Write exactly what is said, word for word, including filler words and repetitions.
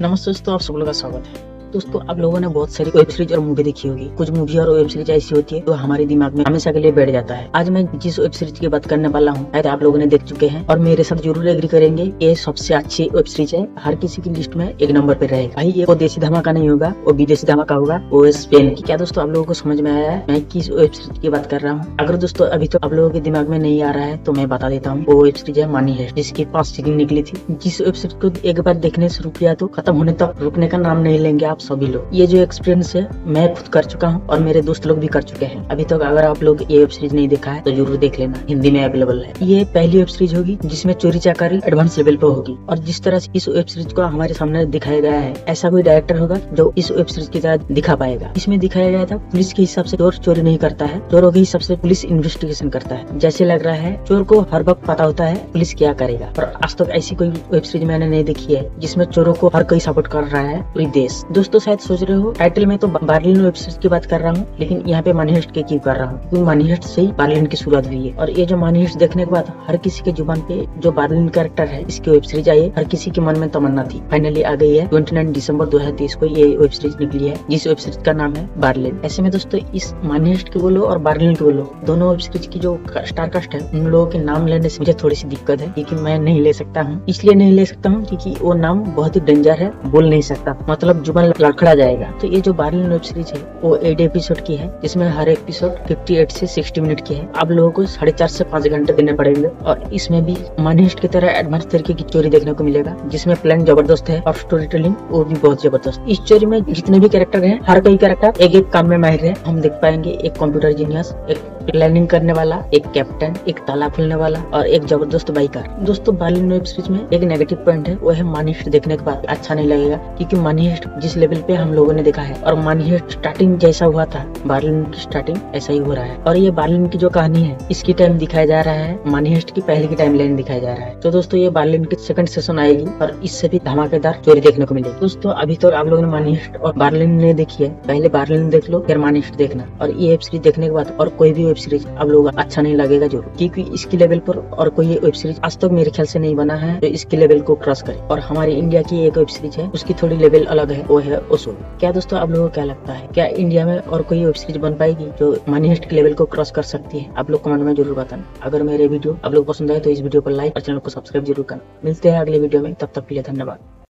नमस्ते दोस्तों, आप सब लोगों का स्वागत है। दोस्तों, आप लोगों ने बहुत सारी वेब सीरीज और मूवी देखी होगी। कुछ मूवी और वेब सीरीज ऐसी होती है जो हमारे दिमाग में हमेशा के लिए बैठ जाता है। आज मैं जिस वेब सीरीज की बात करने वाला हूँ शायद आप लोगों ने देख चुके हैं और मेरे साथ जरूर एग्री करेंगे, ये सबसे अच्छी वेब सीरीज है। हर किसी की लिस्ट में एक नंबर पे रहेगा। भाई ये वो देसी धमाका नहीं होगा, वो विदेशी धमाका होगा, वो स्पेन की। क्या दोस्तों आप लोगों को समझ में आया है मैं किस वेब सीरीज की बात कर रहा हूँ? अगर दोस्तों अभी तो आप लोगों के दिमाग में नहीं आ रहा है तो मैं बता देता हूँ, वो वेब सीरीज है मनी है, जिसकी पांच सीजन निकली थी। जिस वेब सीरीज को एक बार देखने शुरू किया तो खत्म होने तक रुकने का नाम नहीं लेंगे आप सभी लोग। ये जो एक्सपीरियंस है मैं खुद कर चुका हूँ और मेरे दोस्त लोग भी कर चुके हैं। अभी तक अगर आप लोग ये वेब सीरीज नहीं देखा है तो जरूर देख लेना, हिंदी में अवेलेबल है। ये पहली वेब सीरीज होगी जिसमें चोरी चाकारी एडवांस लेवल पे होगी। और जिस तरह से इस वेब सीरीज को हमारे सामने दिखाया गया है, ऐसा कोई डायरेक्टर होगा जो इस वेब सीरीज की तरह दिखा पाएगा। इसमें दिखाया गया था पुलिस के हिसाब से चोर चोरी नहीं करता है, चोरों के हिसाब से पुलिस इन्वेस्टिगेशन करता है। जैसे लग रहा है चोर को हर वक्त पता होता है पुलिस क्या करेगा। और आज तक ऐसी कोई वेब सीरीज मैंने नहीं देखी है जिसमें चोरों को हर कोई सपोर्ट कर रहा है पूरी देश। दोस्तों शायद सोच रहे हो टाइटल में तो बर्लिन वेब सीरीज की बात कर रहा हूँ, लेकिन यहाँ पे मनी हेस्ट की क्यों कर रहा हूँ? क्योंकि मनी हेस्ट से ही बर्लिन की शुरुआत हुई है। और ये जो मनी हेस्ट देखने के बाद हर किसी के जुबान पे जो बर्लिन कैरेक्टर है इसकी वेब सीरीज आई है, हर किसी के मन में तमन्ना थी। फाइनली आ गई है। ट्वेंटी नाइन दिसंबर दो हजार तेईस को ये वेब सीरीज निकली है, जिस वेब सीरीज का नाम है बर्लिन। ऐसे में दोस्तों इस मनी हेस्ट की बोलो और बर्लिन की बोलो, दोनों वेब सीरीज की जो स्टार कास्ट है उन लोगों के नाम लेने से मुझे थोड़ी सी दिक्कत है, क्योंकि मैं नहीं ले सकता हूँ। इसलिए नहीं ले सकता हूँ क्योंकि वो नाम बहुत ही डेंजर है, बोल नहीं सकता, मतलब जुबान लड़खड़ा जाएगा। तो ये जो बर्लिन वेब सीरीज है वो एट एपिसोड की है, जिसमें हर एपिसोड अट्ठावन से साठ मिनट की है। आप लोगों को साढ़े चार से पाँच घंटे देने पड़ेंगे। और इसमें भी मनी हेस्ट की तरह एडवांस तरीके की चोरी देखने को मिलेगा, जिसमें प्लान जबरदस्त है और स्टोरी टेलिंग वो भी बहुत जबरदस्त। इस चोरी में जितने भी कैरेक्टर हैं, हर कोई कैरेक्टर एक एक काम में माहिर है। हम देख पाएंगे एक कंप्यूटर जीनियस, एक प्लानिंग करने वाला, एक कैप्टन, एक ताला खुलने वाला और एक जबरदस्त बाइकर। दोस्तों बर्लिन वेब सीरीज में एक नेगेटिव पॉइंट है, वो है मनी हेस्ट। देखने के बाद अच्छा नहीं लगेगा क्योंकि मनी हेस्ट जिस लेवल पे हम लोगों ने देखा है और मनी हेस्ट स्टार्टिंग जैसा हुआ था बर्लिन की स्टार्टिंग ऐसा ही हो रहा है। और ये बर्लिन की जो कहानी है इसकी टाइम दिखाया जा रहा है, मनी हेस्ट की पहले की टाइम लाइन दिखाया जा रहा है। तो दोस्तों ये बर्लिन की सेकंड सेशन आएगी और इससे भी धमाकेदार चोरी देखने को मिलेगी। दोस्तों अभी तो आप लोगों ने मनी हेस्ट और बर्लिन नहीं देखी है, पहले बर्लिन देख लो फिर मनी हेस्ट देखना। और ये वेब सीरीज देखने के बाद और कोई भी सीरीज आप लोगों को अच्छा नहीं लगेगा जरूर, क्योंकि इसके लेवल पर और कोई वेब सीरीज आज तक मेरे ख्याल से नहीं बना है जो इसके लेवल को क्रॉस करे। और हमारे इंडिया की एक वेब सीरीज है, उसकी थोड़ी लेवल अलग है, वो है असुर। क्या दोस्तों आप लोगों को क्या लगता है, क्या इंडिया में और कोई वेब सीरीज बन पाएगी जो मनी हेस्ट के लेवल को क्रॉस कर सकती है? आप लोग कमेंट में जरूर बताना। अगर मेरे वीडियो आप लोग पसंद आए तो इस वीडियो को लाइक और चैनल को सब्सक्राइब जरूर करना। मिलते हैं अगले वीडियो में, तब तक के लिए धन्यवाद।